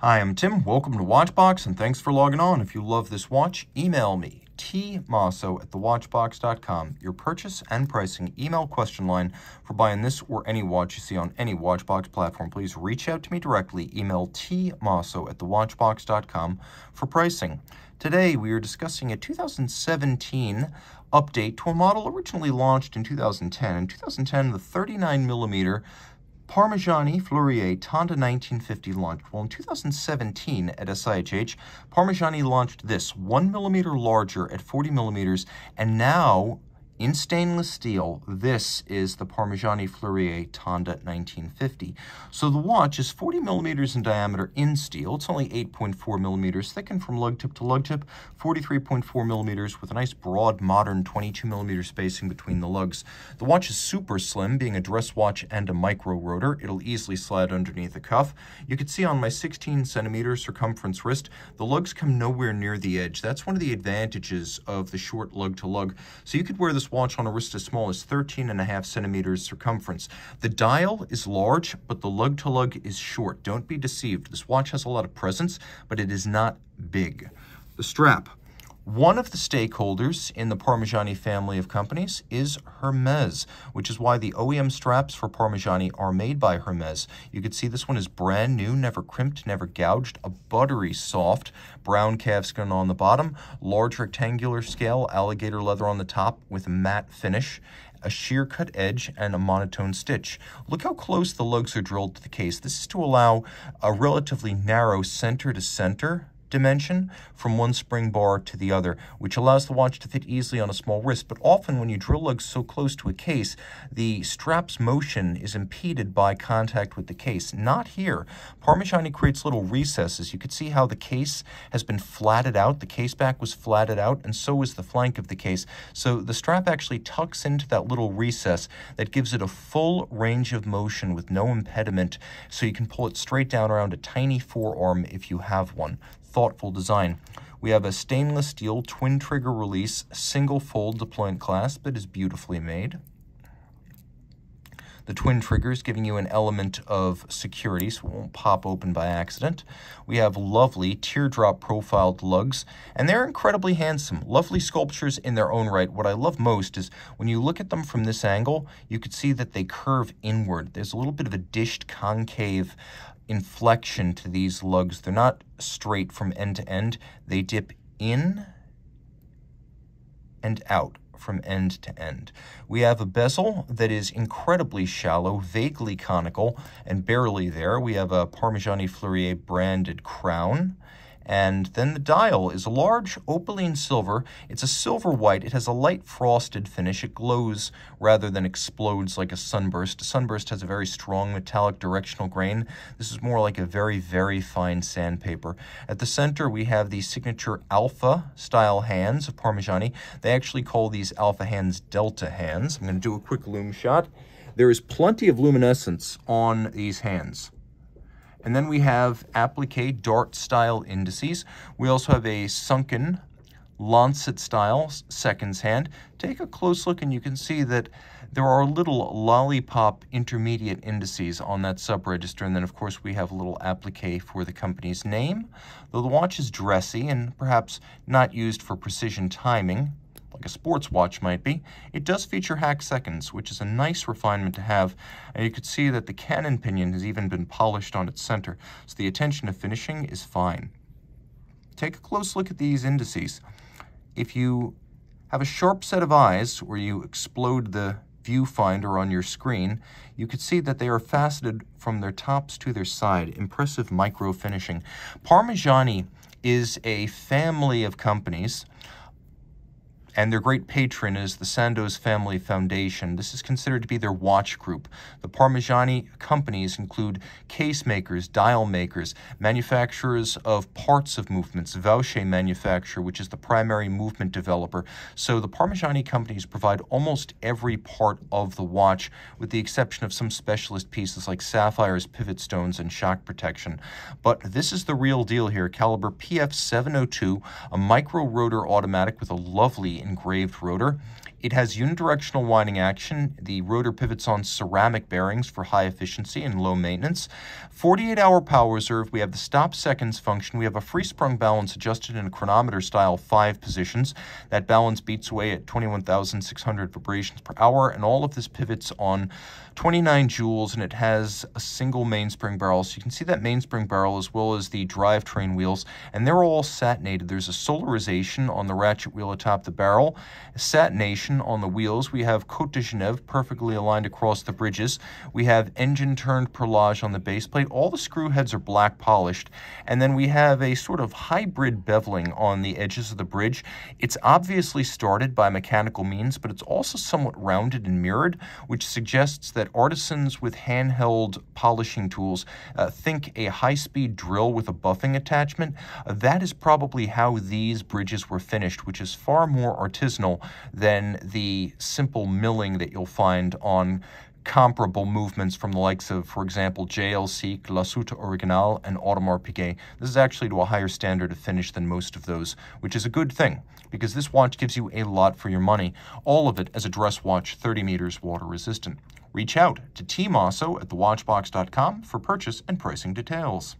Hi, I'm Tim. Welcome to Watchbox, and thanks for logging on. If you love this watch, email me, tmasso@thewatchbox.com, your purchase and pricing email question line for buying this or any watch you see on any Watchbox platform. Please reach out to me directly. Email tmasso@thewatchbox.com for pricing. Today, we are discussing a 2017 update to a model originally launched in 2010. In 2010, the 39mm Parmigiani Fleurier Tonda 1950 launched. Well, in 2017 at SIHH, Parmigiani launched this 1mm larger at 40mm, and now in stainless steel, this is the Parmigiani Fleurier Tonda 1950. So the watch is 40mm in diameter in steel. It's only 8.4mm thickened from lug tip to lug tip, 43.4mm with a nice broad modern 22mm spacing between the lugs. The watch is super slim, being a dress watch and a micro rotor. It'll easily slide underneath the cuff. You can see on my 16cm circumference wrist, the lugs come nowhere near the edge. That's one of the advantages of the short lug to lug. So you could wear this watch on a wrist as small as 13.5cm circumference. The dial is large, but the lug to lug is short. Don't be deceived. This watch has a lot of presence, but it is not big. The strap. One of the stakeholders in the Parmigiani family of companies is Hermes, which is why the OEM straps for Parmigiani are made by Hermes. You can see this one is brand new, never crimped, never gouged, a buttery soft brown calfskin on the bottom, large rectangular scale alligator leather on the top with a matte finish, a sheer cut edge, and a monotone stitch. Look how close the lugs are drilled to the case. This is to allow a relatively narrow center to center dimension from one spring bar to the other, which allows the watch to fit easily on a small wrist. But often when you drill lugs so close to a case, the strap's motion is impeded by contact with the case. Not here. Parmigiani creates little recesses. You could see how the case has been flatted out. The case back was flatted out, and so is the flank of the case. So the strap actually tucks into that little recess that gives it a full range of motion with no impediment, so you can pull it straight down around a tiny forearm if you have one. Thoughtful design. We have a stainless steel twin trigger release, single fold deployant clasp that is beautifully made. The twin triggers giving you an element of security so it won't pop open by accident. We have lovely teardrop profiled lugs, and they're incredibly handsome. Lovely sculptures in their own right. What I love most is when you look at them from this angle, you could see that they curve inward. There's a little bit of a dished concave inflection to these lugs. They're not straight from end to end. They dip in and out from end to end. We have a bezel that is incredibly shallow, vaguely conical, and barely there. We have a Parmigiani Fleurier branded crown. And then the dial is a large opaline silver. It's a silver white. It has a light frosted finish. It glows rather than explodes like a sunburst. A sunburst has a very strong metallic directional grain. This is more like a very, very fine sandpaper. At the center, we have the signature alpha style hands of Parmigiani. They actually call these alpha hands delta hands. I'm going to do a quick lume shot. There is plenty of luminescence on these hands. And then we have applique dart-style indices. We also have a sunken lancet-style seconds hand. Take a close look and you can see that there are little lollipop intermediate indices on that sub-register. And then, of course, we have a little applique for the company's name. Though the watch is dressy and perhaps not used for precision timing, like a sports watch might be, it does feature hack seconds, which is a nice refinement to have. And you can see that the cannon pinion has even been polished on its center, so the attention to finishing is fine. Take a close look at these indices. If you have a sharp set of eyes where you explode the viewfinder on your screen, you can see that they are faceted from their tops to their side. Impressive micro finishing. Parmigiani is a family of companies, and their great patron is the Sandoz Family Foundation. This is considered to be their watch group. The Parmigiani companies include case makers, dial makers, manufacturers of parts of movements, Vaucher manufacturer, which is the primary movement developer. So the Parmigiani companies provide almost every part of the watch, with the exception of some specialist pieces like sapphires, pivot stones, and shock protection. But this is the real deal here. Caliber PF702, a micro rotor automatic with a lovely engraved rotor. It has unidirectional winding action. The rotor pivots on ceramic bearings for high efficiency and low maintenance. 48-hour power reserve. We have the stop seconds function. We have a free-sprung balance adjusted in a chronometer-style 5 positions. That balance beats away at 21,600 vibrations per hour, and all of this pivots on 29 joules, and it has a single mainspring barrel. So you can see that mainspring barrel as well as the drivetrain wheels, and they're all satinated. There's a solarization on the ratchet wheel atop the barrel, satination on the wheels. We have Côte de Genève perfectly aligned across the bridges. We have engine turned perlage on the base plate. All the screw heads are black polished, and then we have a sort of hybrid beveling on the edges of the bridge. It's obviously started by mechanical means, but it's also somewhat rounded and mirrored, which suggests that artisans with handheld polishing tools, think a high-speed drill with a buffing attachment. That is probably how these bridges were finished, which is far more artisanal than the simple milling that you'll find on comparable movements from the likes of, for example, JLC, La Suta Original, and Audemars Piguet. This is actually to a higher standard of finish than most of those, which is a good thing, because this watch gives you a lot for your money. All of it as a dress watch, 30 meters water resistant. Reach out to T. Masso at thewatchbox.com for purchase and pricing details.